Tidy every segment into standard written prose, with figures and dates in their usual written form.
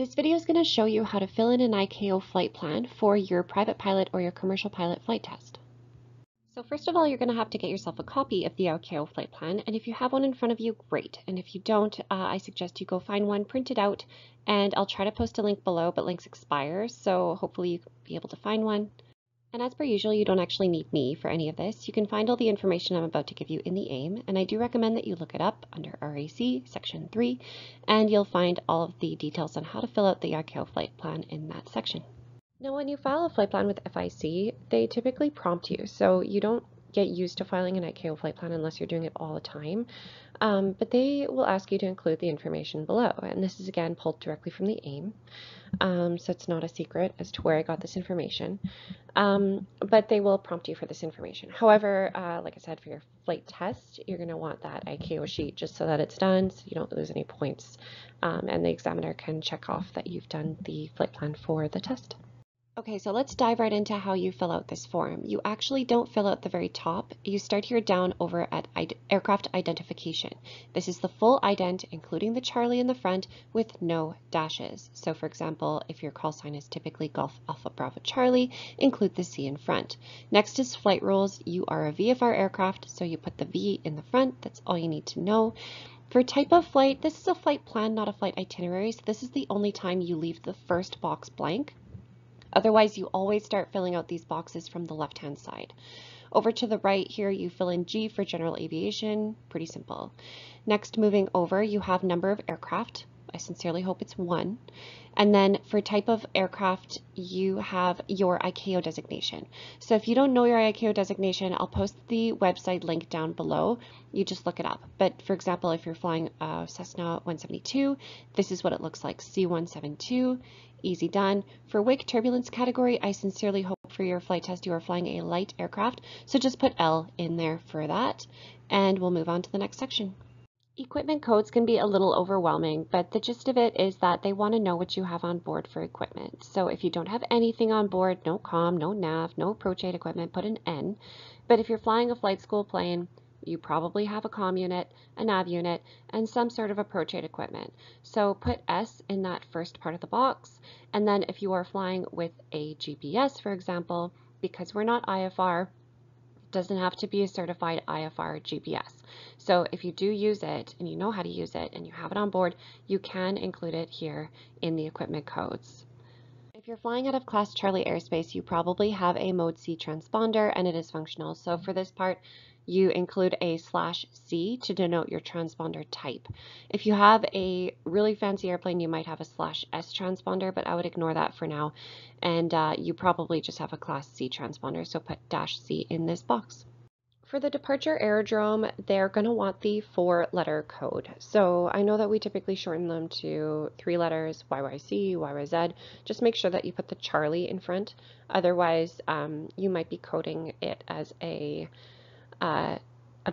This video is going to show you how to fill in an ICAO flight plan for your private pilot or your commercial pilot flight test. So first of all, you're going to have to get yourself a copy of the ICAO flight plan, and if you have one in front of you, great. And if you don't, I suggest you go find one, print it out, and I'll try to post a link below, but links expire, so hopefully you'll be able to find one. And as per usual, you don't actually need me for any of this. You can find all the information I'm about to give you in the AIM, and I do recommend that you look it up under RAC, Section 3, and you'll find all of the details on how to fill out the ICAO flight plan in that section. Now, when you file a flight plan with FIC, they typically prompt you, so you don't get used to filing an ICAO flight plan unless you're doing it all the time, but they will ask you to include the information below, and this is again pulled directly from the AIM, so it's not a secret as to where I got this information, but they will prompt you for this information. However, like I said, for your flight test, you're going to want that ICAO sheet just so that it's done, so you don't lose any points, and the examiner can check off that you've done the flight plan for the test. Okay, so let's dive right into how you fill out this form. You actually don't fill out the very top. You start here down over at aircraft identification. This is the full ident, including the Charlie in the front with no dashes. So for example, if your call sign is typically Golf Alpha Bravo Charlie, include the C in front. Next is flight rules. You are a VFR aircraft, so you put the V in the front. That's all you need to know. For type of flight, this is a flight plan, not a flight itinerary. So this is the only time you leave the first box blank. Otherwise, you always start filling out these boxes from the left-hand side. Over to the right here, you fill in G for general aviation, pretty simple. Next, moving over, you have number of aircraft. I sincerely hope it's one. And then for type of aircraft, you have your ICAO designation. So if you don't know your ICAO designation, I'll post the website link down below. You just look it up. But for example, if you're flying Cessna 172, this is what it looks like, C172, easy done. For wake turbulence category, I sincerely hope for your flight test you are flying a light aircraft. So just put L in there for that, and we'll move on to the next section. Equipment codes can be a little overwhelming, but the gist of it is that they want to know what you have on board for equipment. So if you don't have anything on board, no comm, no nav, no approach aid equipment, put an N. But if you're flying a flight school plane, you probably have a comm unit, a nav unit, and some sort of approach aid equipment. So put S in that first part of the box. And then if you are flying with a GPS, for example, because we're not IFR, doesn't have to be a certified IFR GPS. So if you do use it and you know how to use it and you have it on board, you can include it here in the equipment codes. If you're flying out of Class Charlie airspace, you probably have a Mode C transponder and it is functional. So for this part, you include a /C to denote your transponder type. If you have a really fancy airplane, you might have a /S transponder, but I would ignore that for now. And you probably just have a Class C transponder, so put -C in this box. For the departure aerodrome, they're going to want the 4-letter code. So I know that we typically shorten them to 3 letters, YYC, YYZ. Just make sure that you put the Charlie in front. Otherwise, you might be coding it as a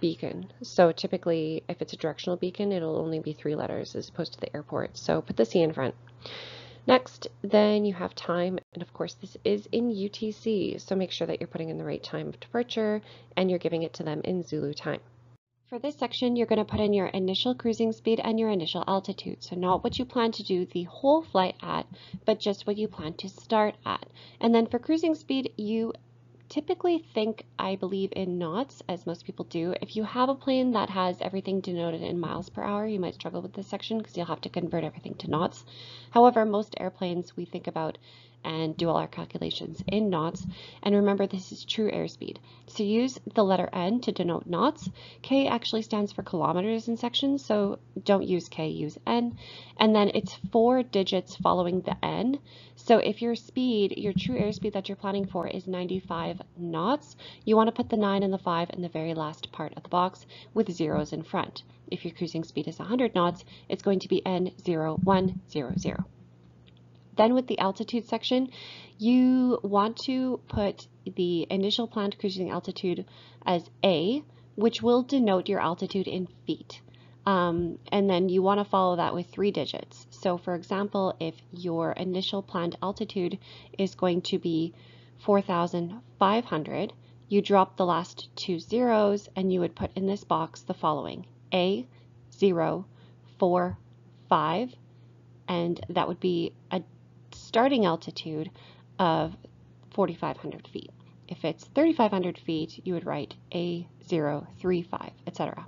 beacon. So typically, if it's a directional beacon, it'll only be 3 letters as opposed to the airport. So put the C in front. Next, then you have time, and of course this is in UTC, so make sure that you're putting in the right time of departure and you're giving it to them in Zulu time. For this section, you're going to put in your initial cruising speed and your initial altitude, so not what you plan to do the whole flight at, but just what you plan to start at. And then for cruising speed, you typically think, I believe, in knots, as most people do. If you have a plane that has everything denoted in miles per hour, you might struggle with this section because you'll have to convert everything to knots. However, most airplanes we think about and do all our calculations in knots. And remember, this is true airspeed. So use the letter N to denote knots. K actually stands for kilometers in sections, so don't use K, use N. And then it's 4 digits following the N. So if your speed, your true airspeed that you're planning for is 95 knots, you want to put the 9 and the 5 in the very last part of the box with zeros in front. If your cruising speed is 100 knots, it's going to be N0100. Then with the altitude section, you want to put the initial planned cruising altitude as A, which will denote your altitude in feet. And then you want to follow that with 3 digits. So for example, if your initial planned altitude is going to be 4,500, you drop the last 2 zeros and you would put in this box the following: A, 0, 4, 5, and that would be a starting altitude of 4,500 feet. If it's 3,500 feet, you would write A035, etc.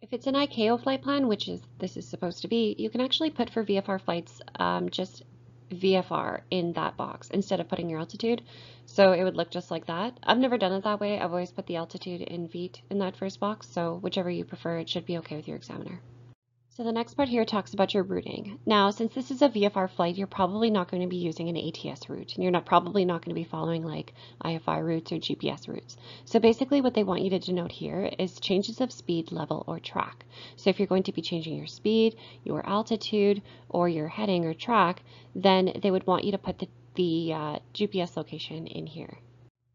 If it's an ICAO flight plan, which is this is supposed to be, you can actually put for VFR flights just VFR in that box instead of putting your altitude. So it would look just like that. I've never done it that way. I've always put the altitude in feet in that first box. So whichever you prefer, it should be okay with your examiner. So the next part here talks about your routing. Now, since this is a VFR flight, you're probably not going to be using an ATS route, and you're probably not going to be following like IFR routes or GPS routes. So basically what they want you to denote here is changes of speed, level, or track. So if you're going to be changing your speed, your altitude, or your heading or track, then they would want you to put the GPS location in here.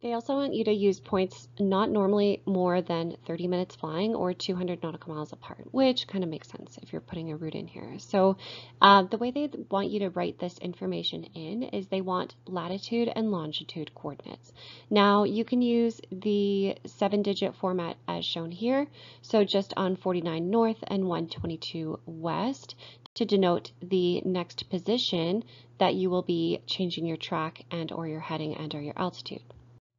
They also want you to use points not normally more than 30 minutes flying or 200 nautical miles apart, which kind of makes sense if you're putting a route in here. So the way they want you to write this information in is they want latitude and longitude coordinates. Now you can use the 7-digit format as shown here. So just on 49 north and 122 west to denote the next position that you will be changing your track and or your heading and or your altitude.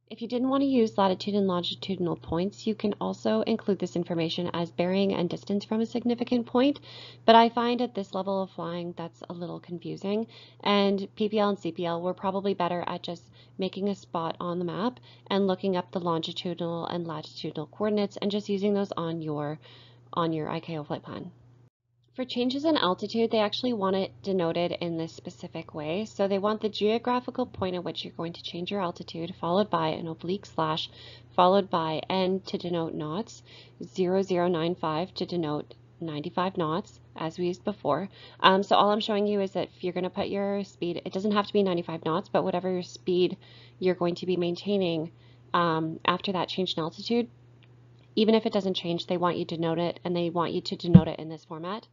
If you didn't want to use latitude and longitudinal points, you can also include this information as bearing and distance from a significant point, but I find at this level of flying that's a little confusing, and PPL and CPL were probably better at just making a spot on the map and looking up the longitudinal and latitudinal coordinates and just using those on your ICAO flight plan. For changes in altitude, they actually want it denoted in this specific way. So they want the geographical point at which you're going to change your altitude, followed by an oblique slash, followed by N to denote knots, 0095 to denote 95 knots, as we used before. So all I'm showing you is that if you're going to put your speed, it doesn't have to be 95 knots, but whatever your speed you're going to be maintaining after that change in altitude, even if it doesn't change, they want you to denote it, and they want you to denote it in this format.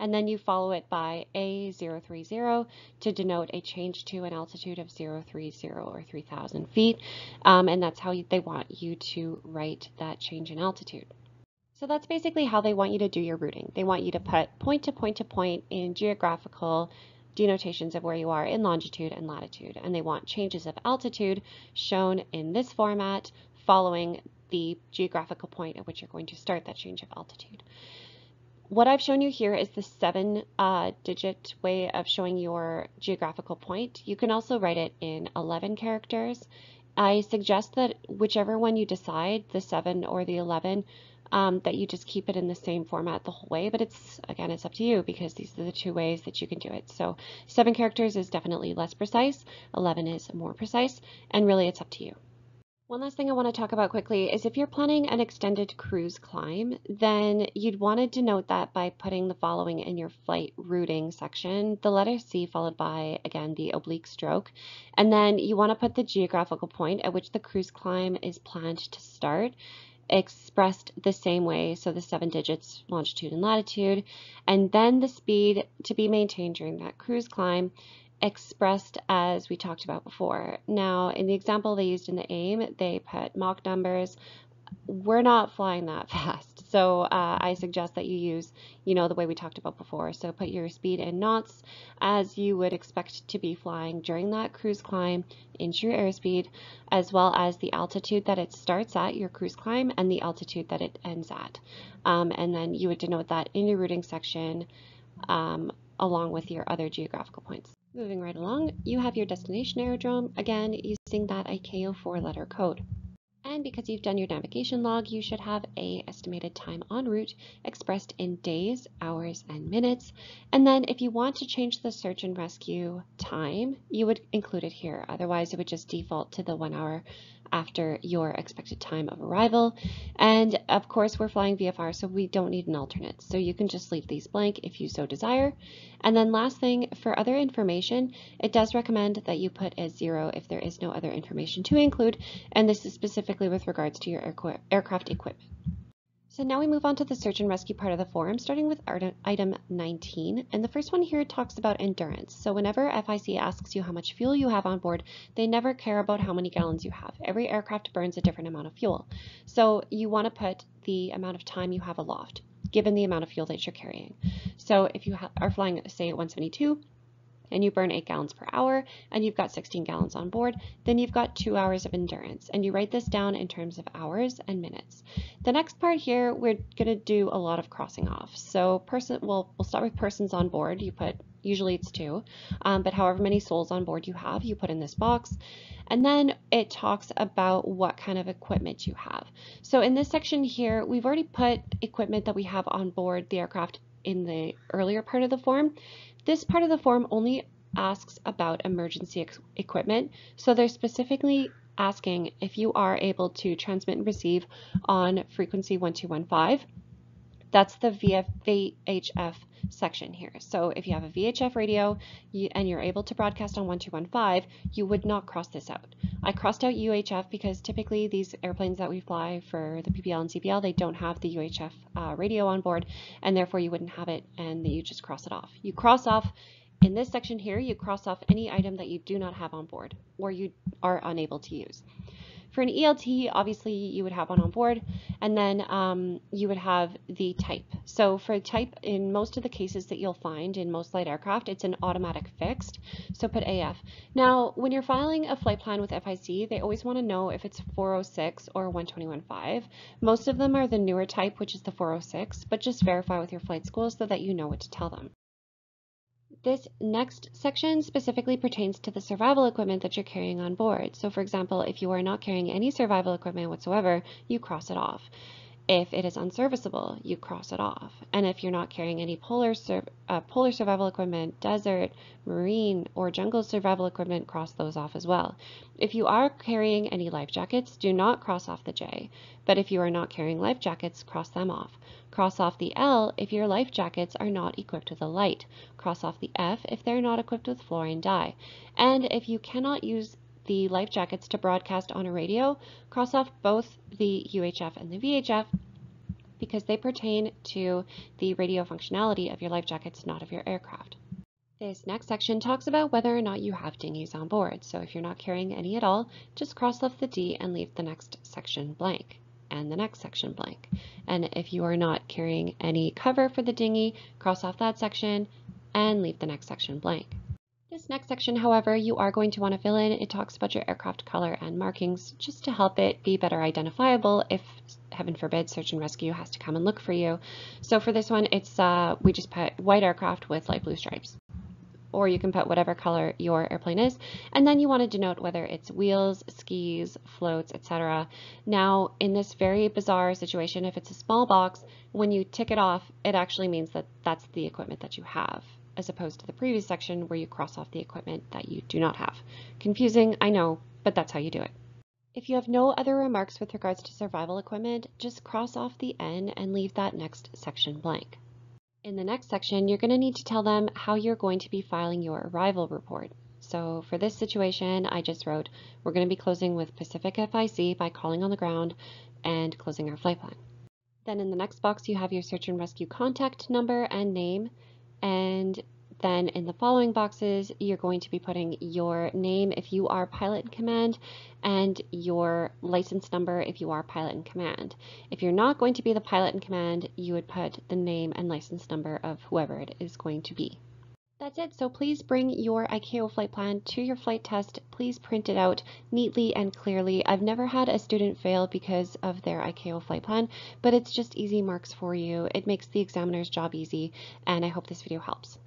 And then you follow it by A030 to denote a change to an altitude of 030 or 3,000 feet. And that's how they want you to write that change in altitude. So that's basically how they want you to do your routing. They want you to put point to point to point in geographical denotations of where you are in longitude and latitude. And they want changes of altitude shown in this format following the geographical point at which you're going to start that change of altitude. What I've shown you here is the 7-digit way of showing your geographical point. You can also write it in 11 characters. I suggest that whichever one you decide, the 7 or the 11, that you just keep it in the same format the whole way, but it's, again, it's up to you because these are the two ways that you can do it. So 7 characters is definitely less precise, 11 is more precise, and really it's up to you. One last thing I want to talk about quickly is if you're planning an extended cruise climb, then you'd want to denote that by putting the following in your flight routing section, the letter C followed by, again, the oblique stroke. And then you want to put the geographical point at which the cruise climb is planned to start, expressed the same way, so the 7 digits, longitude and latitude, and then the speed to be maintained during that cruise climb, expressed as we talked about before. Now, in the example they used in the AIM, they put Mach numbers. We're not flying that fast, so I suggest that you use, the way we talked about before. So put your speed in knots as you would expect to be flying during that cruise climb in true airspeed, as well as the altitude that it starts at, your cruise climb, and the altitude that it ends at. And then you would denote that in your routing section along with your other geographical points. Moving right along, you have your destination aerodrome, again, using that ICAO 4-letter code. And because you've done your navigation log, you should have an estimated time en route expressed in days, hours, and minutes. And then if you want to change the search and rescue time, you would include it here. Otherwise, it would just default to the 1 hour after your expected time of arrival. And of course, we're flying VFR, so we don't need an alternate. So you can just leave these blank if you so desire. And then last thing, for other information, it does recommend that you put a 0 if there is no other information to include. And this is specifically with regards to your aircraft equipment. So now we move on to the search and rescue part of the form, starting with item 19. And the first one here talks about endurance. So whenever FIC asks you how much fuel you have on board, they never care about how many gallons you have. Every aircraft burns a different amount of fuel. So you want to put the amount of time you have aloft. given the amount of fuel that you're carrying. So if you are flying, say, at 172, and you burn 8 gallons per hour, and you've got 16 gallons on board, then you've got 2 hours of endurance, and you write this down in terms of hours and minutes. The next part here, we're gonna do a lot of crossing off. So we'll start with persons on board. You put, usually it's 2, but however many souls on board you have, you put in this box. And then it talks about what kind of equipment you have. So in this section here, we've already put equipment that we have on board the aircraft in the earlier part of the form. This part of the form only asks about emergency equipment, so they're specifically asking if you are able to transmit and receive on frequency 1215. That's the VHF section here. So if you have a VHF radio and you're able to broadcast on 1215, you would not cross this out. I crossed out UHF because typically these airplanes that we fly for the PPL and CPL, they don't have the UHF radio on board, and therefore you wouldn't have it, and you just cross it off. You cross off, in this section here, you cross off any item that you do not have on board or you are unable to use. For an ELT, obviously you would have one on board, and then you would have the type. So for type, in most of the cases that you'll find in most light aircraft, it's an automatic fixed, so put AF. Now, when you're filing a flight plan with FIC, they always want to know if it's 406 or 1215. Most of them are the newer type, which is the 406, but just verify with your flight school so that you know what to tell them. This next section specifically pertains to the survival equipment that you're carrying on board. So for example, if you are not carrying any survival equipment whatsoever, you cross it off. If it is unserviceable, you cross it off. And if you're not carrying any polar survival equipment, desert, marine, or jungle survival equipment, cross those off as well. If you are carrying any life jackets, do not cross off the J. But if you are not carrying life jackets, cross them off. Cross off the L if your life jackets are not equipped with a light. Cross off the F if they're not equipped with fluorine dye. And if you cannot use the life jackets to broadcast on a radio, cross off both the UHF and the VHF because they pertain to the radio functionality of your life jackets, not of your aircraft. This next section talks about whether or not you have dinghies on board. So if you're not carrying any at all, just cross off the D and leave the next section blank and the next section blank. And if you are not carrying any cover for the dinghy, cross off that section and leave the next section blank. This next section, however, you are going to want to fill in. It talks about your aircraft color and markings just to help it be better identifiable if, heaven forbid, search and rescue has to come and look for you. So for this one, it's we just put white aircraft with light blue stripes. Or you can put whatever color your airplane is, and then you want to denote whether it's wheels, skis, floats, etc. Now, in this very bizarre situation, if it's a small box, when you tick it off, it actually means that that's the equipment that you have, as opposed to the previous section where you cross off the equipment that you do not have. Confusing, I know, but that's how you do it. If you have no other remarks with regards to survival equipment, just cross off the N and leave that next section blank. In the next section, you're going to need to tell them how you're going to be filing your arrival report. So for this situation, I just wrote, we're going to be closing with Pacific FIC by calling on the ground and closing our flight plan. Then in the next box, you have your search and rescue contact number and name. And then in the following boxes, you're going to be putting your name if you are pilot in command and your license number if you are pilot in command. If you're not going to be the pilot in command, you would put the name and license number of whoever it is going to be. That's it. So please bring your ICAO flight plan to your flight test. Please print it out neatly and clearly. I've never had a student fail because of their ICAO flight plan, but it's just easy marks for you. It makes the examiner's job easy, and I hope this video helps.